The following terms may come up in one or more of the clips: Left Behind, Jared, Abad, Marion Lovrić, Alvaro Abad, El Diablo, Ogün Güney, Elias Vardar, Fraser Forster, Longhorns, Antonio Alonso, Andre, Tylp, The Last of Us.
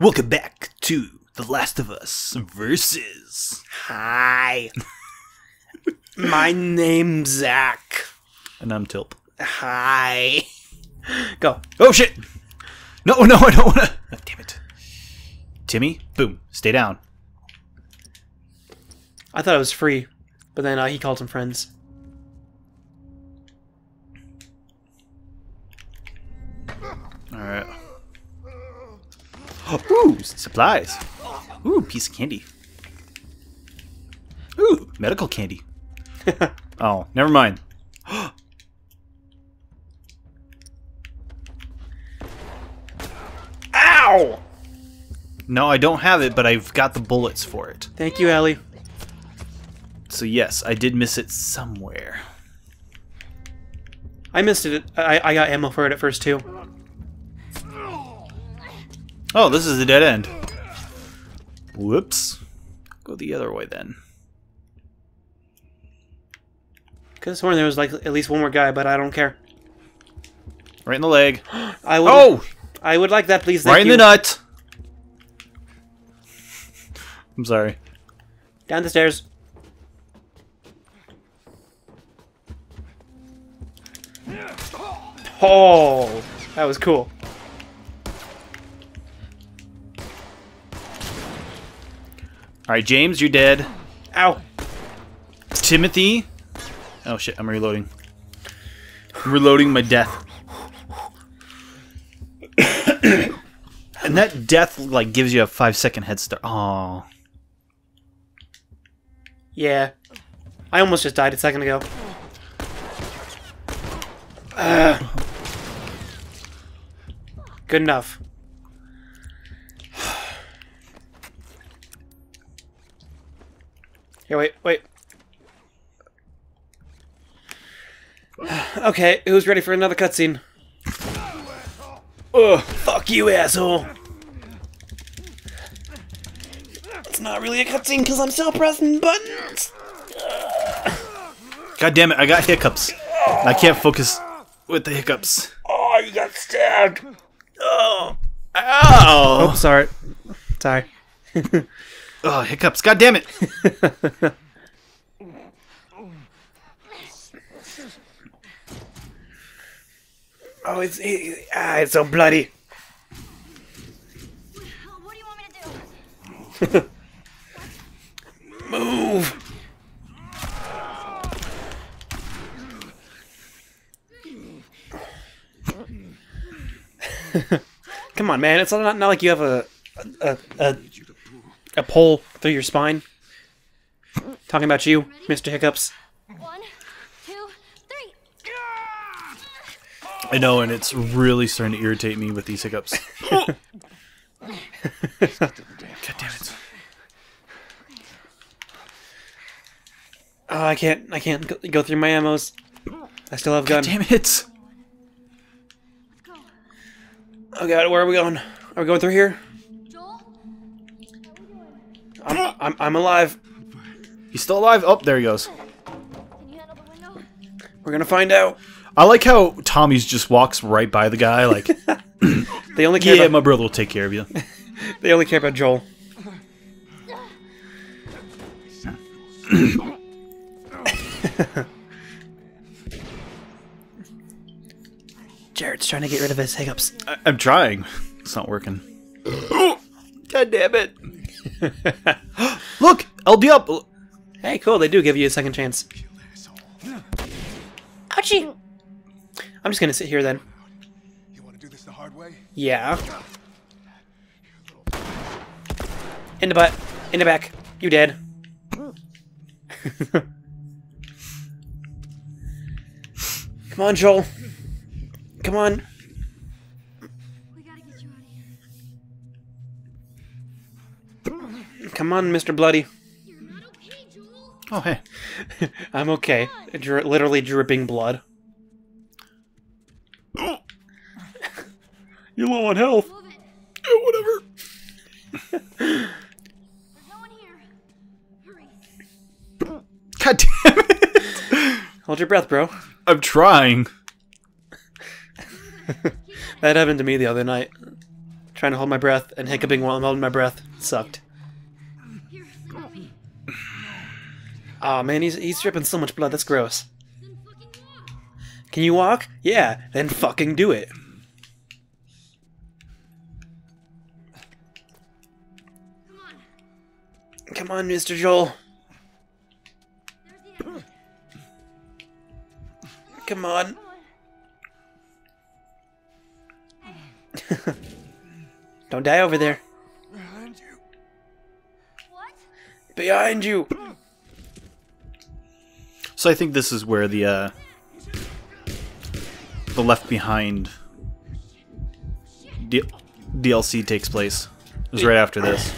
Welcome back to The Last of Us versus. Hi. My name's Zach. And I'm Tilp. Hi. Go. Oh, shit. No, I don't want to. Oh, damn it. Timmy, boom. Stay down. I thought it was free, but then he called some friends. Alright. Ooh, supplies. Ooh, piece of candy. Ooh, medical candy. Oh, never mind. Ow! No, I don't have it, but I've got the bullets for it. Thank you, Allie. So yes, I did miss it somewhere. I missed it. I got ammo for it at first, too. Oh, this is a dead end. Whoops. Go the other way, then. Could have sworn there was, like, at least one more guy, but I don't care. Right in the leg. I would like that, please. Thank you. Right in the nut! I'm sorry. Down the stairs. Oh! That was cool. Alright, James, you're dead. Ow! Timothy? Oh shit, I'm reloading. I'm reloading my death. And that death, like, gives you a 5-second head start. Aww. Yeah. I almost just died a second ago. Good enough. Here, wait. Okay, who's ready for another cutscene? Ugh, fuck you, asshole! It's not really a cutscene because I'm still pressing buttons! God damn it, I got hiccups. I can't focus with the hiccups. Oh, you got stabbed! Oh! Ow! Oh, sorry. Sorry. Oh, hiccups. God damn it. Oh, it's so bloody. What do you want me to do? Move. Come on, man. It's not like you have a pole through your spine. Talking about you, ready? Mr. Hiccups. 1, 2, 3. I know, and it's really starting to irritate me with these hiccups. God damn it! Oh, I can't go through my ammos. I still have gun. God damn it! Oh god, where are we going? Are we going through here? I'm alive. He's still alive? Oh, there he goes. We're gonna find out. I like how Tommy's just walks right by the guy, like... They only care about... my brother will take care of you. They only care about Joel. Jared's trying to get rid of his hiccups. I'm trying. It's not working. God damn it. Look, El Diablo. Hey, cool. They do give you a second chance. Ouchie! I'm just gonna sit here then. You want to do this the hard way? Yeah. In the butt. In the back. You dead. Come on, Joel. Come on. Come on, Mr. Bloody. You're not okay, Joel. Oh, hey. I'm okay. Literally dripping blood. You're low on health. Oh, whatever. There's no one here. Hurry. God damn it. Hold your breath, bro. I'm trying. That happened to me the other night. trying to hold my breath and hiccuping while I'm holding my breath. It sucked. Aw, oh, man, he's dripping so much blood. That's gross. Can you walk? Yeah, then fucking do it. Come on, Mr. Joel. Come on. Don't die over there. Behind you. What? Behind you. So I think this is where the Left Behind DLC takes place. It was right after this.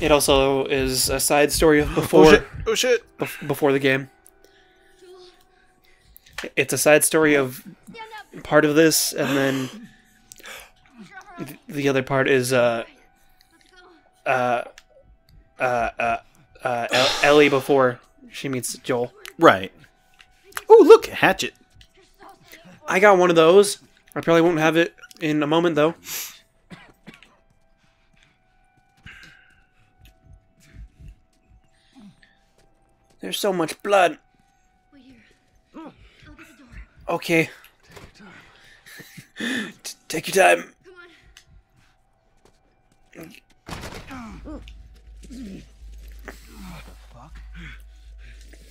It also is a side story before. Oh shit! Oh, shit. Before the game. It's a side story of part of this, and then the other part is Ellie before she meets Joel. Right. Oh, look, hatchet. I got one of those. I probably won't have it in a moment though. There's so much blood. Okay. Take your time.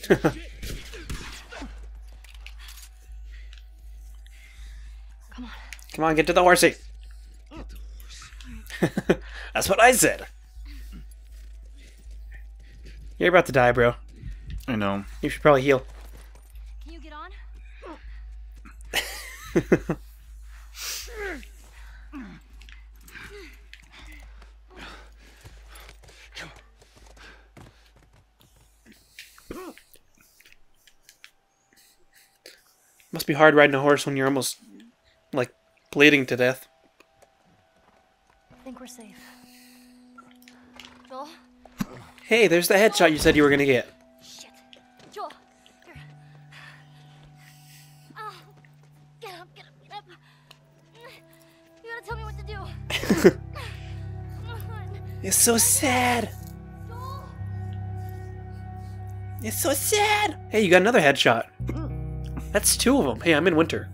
Come on. Come on, get to the horsey. That's what I said. You're about to die, bro. I know. You should probably heal. Must be hard riding a horse when you're almost like bleeding to death. I think we're safe. Joel? Hey, there's the headshot you said you were gonna get. Shit. Joel. You gotta tell me what to do. It's so sad. Joel? It's so sad. Hey, you got another headshot. That's two of them. Hey, I'm in winter.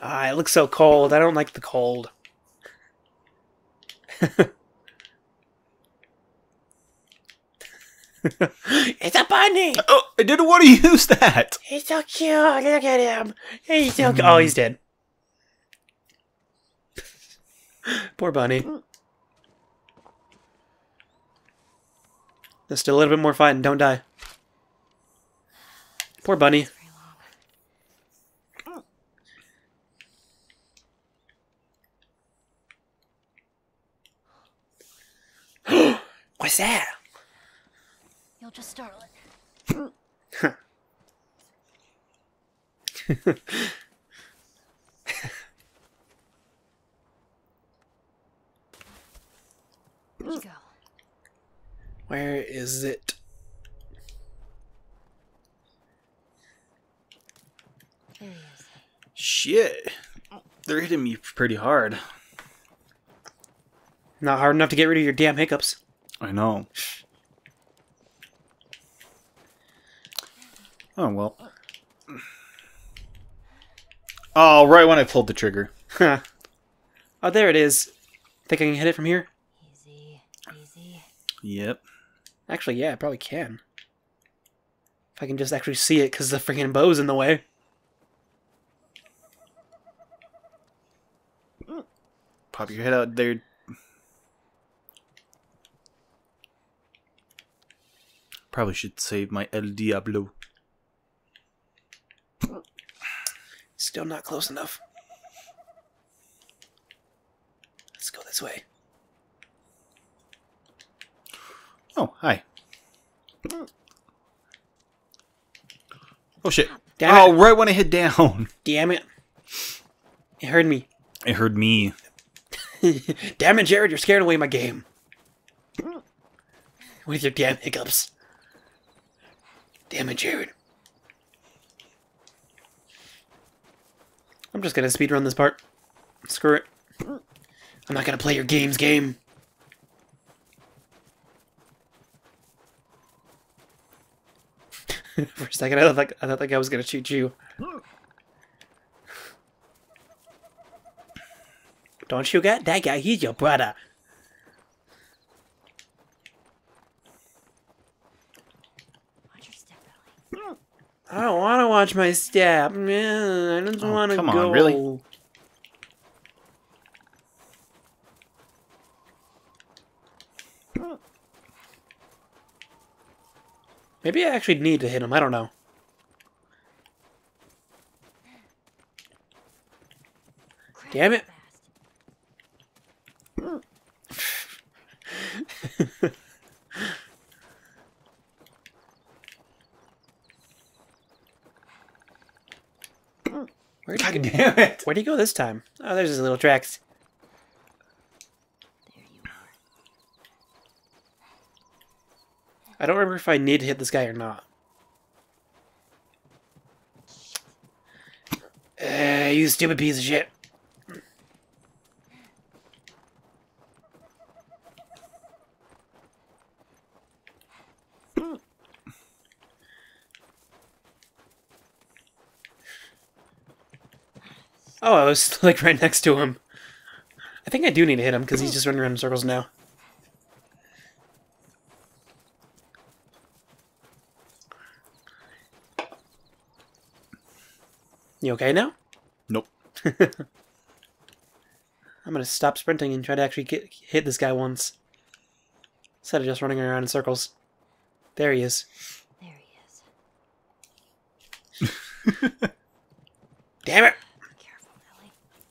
Ah, it looks so cold. I don't like the cold. It's a bunny! Oh, I didn't want to use that! He's so cute! Look at him! He's so cute! Oh, he's dead. Poor bunny. There's still a little bit more fighting. Don't die. Poor bunny. What's that? You'll just startle it. Let's go. Where is it? There he is. Shit. They're hitting me pretty hard. Not hard enough to get rid of your damn hiccups. I know. Oh, well. Oh, right when I pulled the trigger. Huh. Oh, there it is. Think I can hit it from here? Easy, easy. Yep. Actually, yeah, I probably can. If I can just actually see it, because the freaking bow's in the way. Pop your head out there. Probably should save my El Diablo. Still not close enough. Let's go this way. Oh, hi. Oh, shit. Damn it. Right when I hit down. Damn it. It heard me. It heard me. Damn it, Jared, you're scaring away my game. With your damn hiccups. Damn it, Jared. I'm just gonna speedrun this part. Screw it. I'm not gonna play your game's game. For a second, I thought I was gonna shoot you. Don't you get that guy? He's your brother. I don't want to watch my step. Man, I just want to go. Come on, really? Maybe I actually need to hit him. I don't know. Damn it. God damn it! Where'd he go this time? Oh, there's his little tracks. There you are. I don't remember if I need to hit this guy or not. You stupid piece of shit. Oh, I was, like, right next to him. I think I do need to hit him, because he's just running around in circles now. You okay now? Nope. I'm going to stop sprinting and try to actually hit this guy once. Instead of just running around in circles. There he is. There he is. Damn it!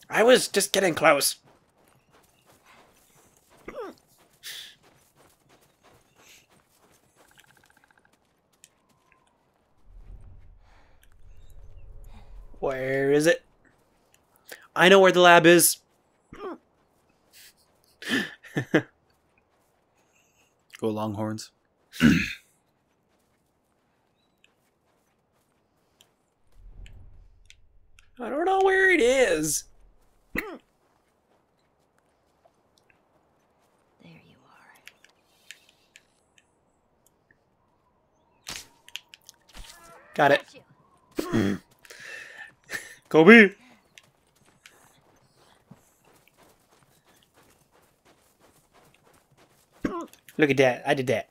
I was just getting close. Where is it? I know where the lab is. Go Longhorns. I don't know where it is. There you are. Got it. Kobe. Look at that. I did that.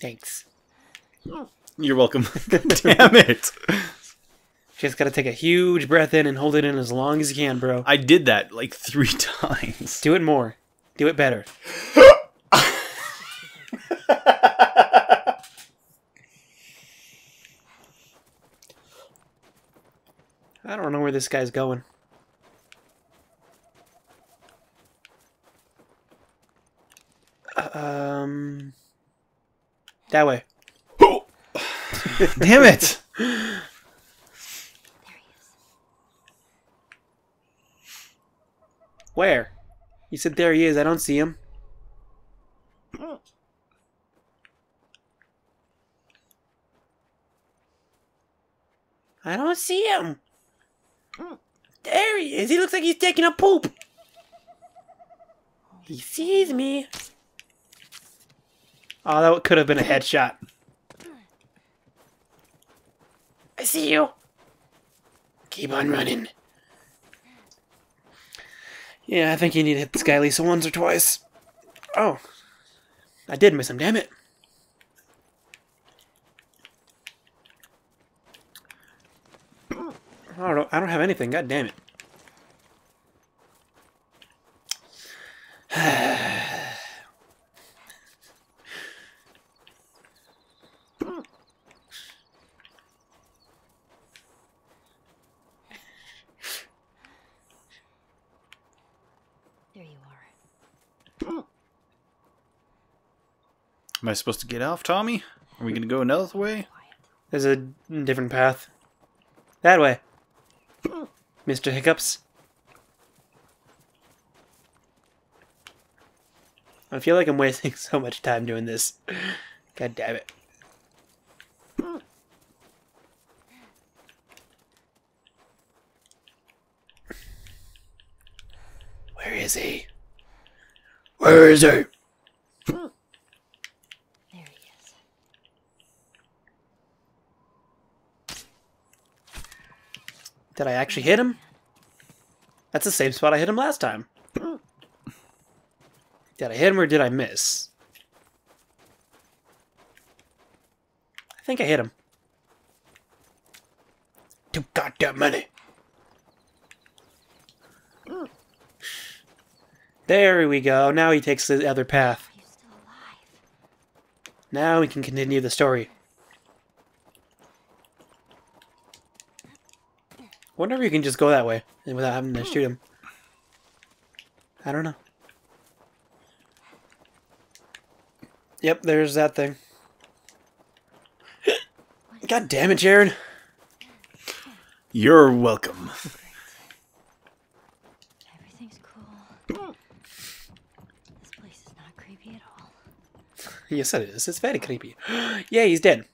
Thanks. You're welcome. Damn it. Just gotta take a huge breath in and hold it in as long as you can, bro. I did that like 3 times. Do it more. Do it better. I don't know where this guy's going. That way. Damn it! There he is. Where? You said there he is. I don't see him. I don't see him. There he is. He looks like he's taking a poop. He sees me. Oh, that could have been a headshot. I see you. Keep on running. Yeah, I think you need to hit this guy at least once or twice. Oh. I did miss him, damn it. I don't have anything, god damn it. Am I supposed to get off, Tommy? Are we gonna go another way? There's a different path. That way. Mr. Hiccups. I feel like I'm wasting so much time doing this. God damn it. Where is he? Where is he? There he is. Did I actually hit him? That's the same spot I hit him last time. Did I hit him or did I miss? I think I hit him. Too goddamn many. There we go. Now he takes the other path. He's still alive. Now we can continue the story. I wonder if you can just go that way without having to shoot him. I don't know. Yep, there's that thing. God damn it, Jared. You're welcome. Yes, it is. It's very creepy. Yeah, he's dead.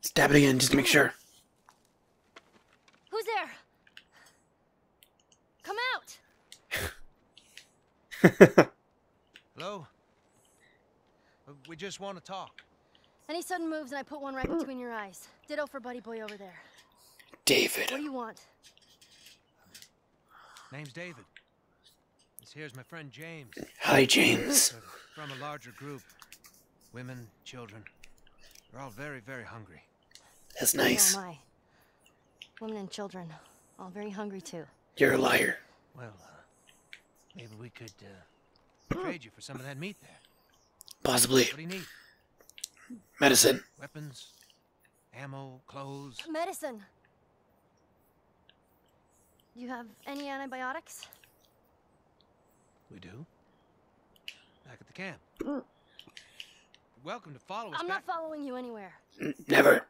Stab it again, just to make sure. Who's there? Come out! Hello? We just want to talk. Any sudden moves and I put one right between your eyes. Ditto for buddy boy over there. David. What do you want? Name's David. This here's my friend James. Hi, James. From a larger group. Women, children. They're all very, very hungry. That's nice. Oh my. Women and children. All very hungry too. You're a liar. Well, maybe we could trade you for some of that meat there. Possibly. What do you need? Medicine. Weapons, ammo, clothes. Medicine. Do you have any antibiotics? We do. Back at the camp. You're welcome to follow us. I'm not following you anywhere. Never.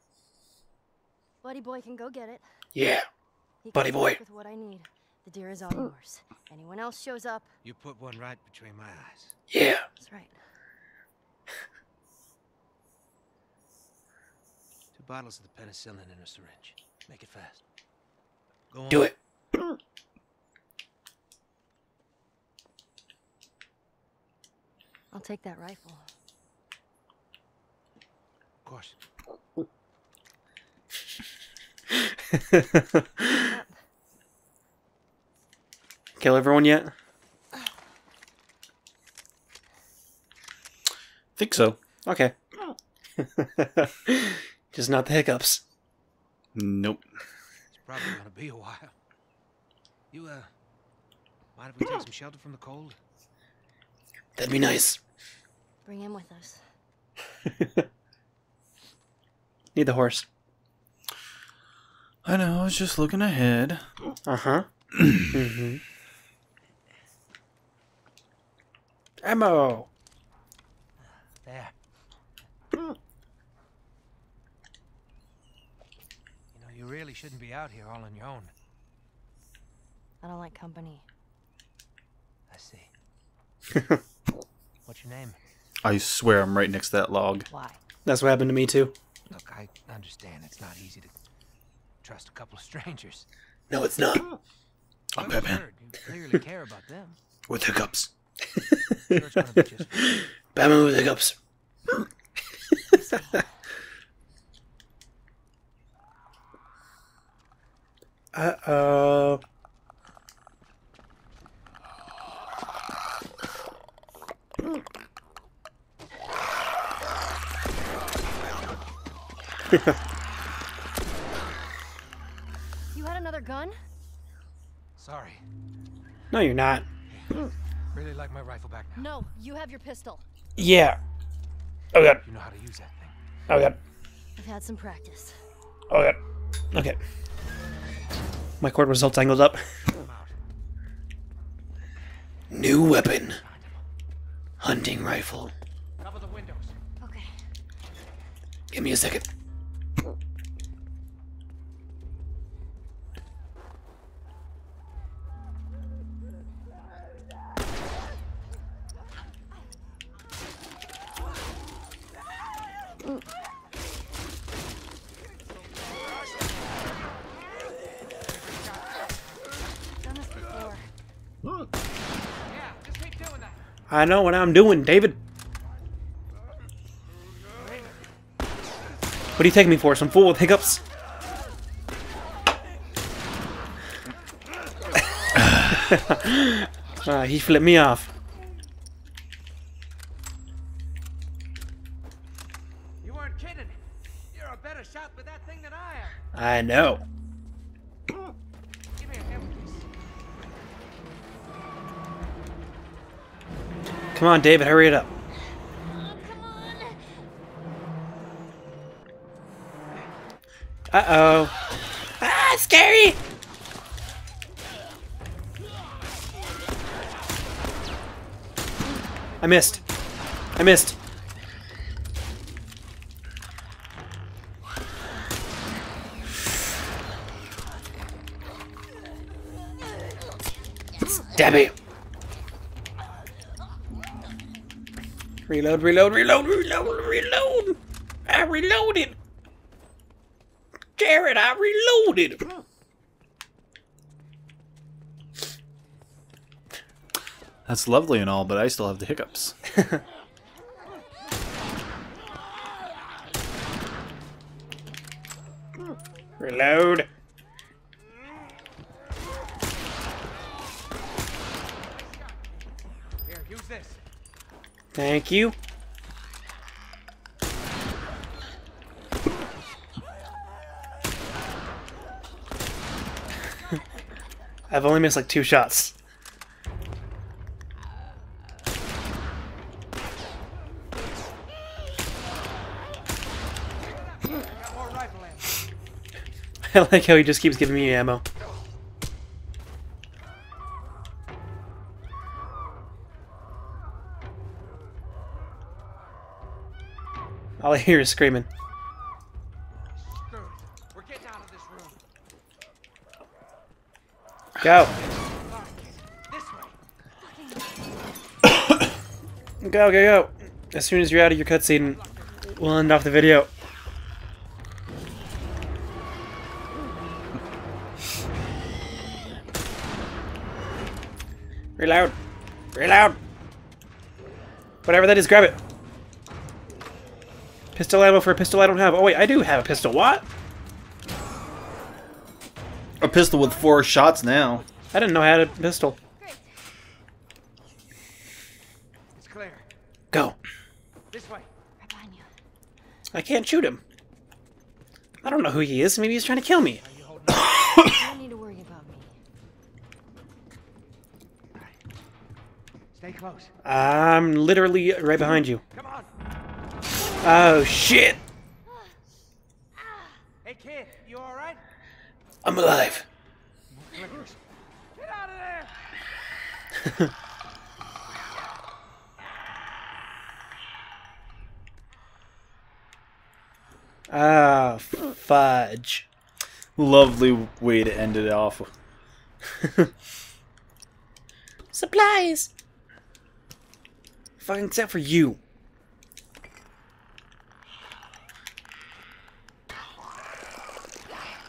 Buddy boy can go get it. Yeah. Buddy boy. With what I need. The deer is all yours. Anyone else shows up. You put one right between my eyes. Yeah. That's right. Bottles of the penicillin in a syringe. Make it fast. Go on. Do it. I'll take that rifle. Of course. Kill everyone yet? I think so. Okay. Just not the hiccups. Nope. It's probably gonna be a while. You mind if we take some shelter from the cold? That'd be nice. Bring him with us. Need the horse. I know. I was just looking ahead. Uh huh. Mm-hmm. Ammo. There. You really shouldn't be out here all on your own. I don't like company. I see. What's your name? I swear I'm right next to that log. Why? That's what happened to me too. Look, I understand it's not easy to trust a couple of strangers. No, it's not. I'm Batman. You clearly care about them. With hiccups. Sure, it's gonna be just... Batman with hiccups. Uh-oh. You had another gun? Sorry. No, you're not. Really like my rifle back now. No, you have your pistol. Yeah. Oh, God. You know how to use that thing. Oh, God. I've had some practice. Oh, God. Okay. My cord was all tangled up. New weapon. Hunting rifle. Cover the windows. Okay. Give me a second. I know what I'm doing, David. What are you taking me for? Some fool with hiccups? He flipped me off. You weren't kidding. You're a better shot with that thing than I am. I know. Give me a hand, please. Come on, David, hurry it up. Oh, come on. Uh-oh. Ah, scary! I missed. I missed. Stab it. Reload, reload, reload, reload, reload. I reloaded. Jared, I reloaded. That's lovely and all, but I still have the hiccups. Reload. Here, use this. Thank you. I've only missed like 2 shots. I like how he just keeps giving me ammo. All I hear is screaming. We're getting out of this room. Go. Go, go, go. As soon as you're out of your cutscene, we'll end off the video. Reload! Reload! Whatever that is, grab it! Pistol ammo for a pistol I don't have. Oh wait, I do have a pistol. What? A pistol with 4 shots now. I didn't know I had a pistol. It's clear. Go. This way. Right behind you. I can't shoot him. I don't know who he is. Maybe he's trying to kill me. Stay close. I'm literally right behind you. Come on. Oh shit! Hey kid, you all right? I'm alive. Get out of there! Ah, oh, fudge! Lovely way to end it off. Supplies. Fucking except for you.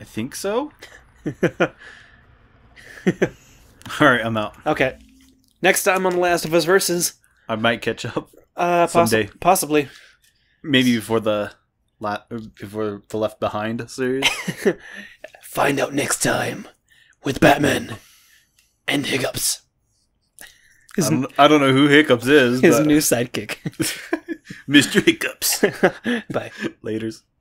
I think so? Alright, I'm out. Okay. Next time on The Last of Us Versus. I might catch up. Someday. Possibly. Maybe before the Left Behind series. Find out next time with Batman and Hiccups. I don't know who Hiccups is. His new sidekick. Mr. Hiccups. Bye. Laters.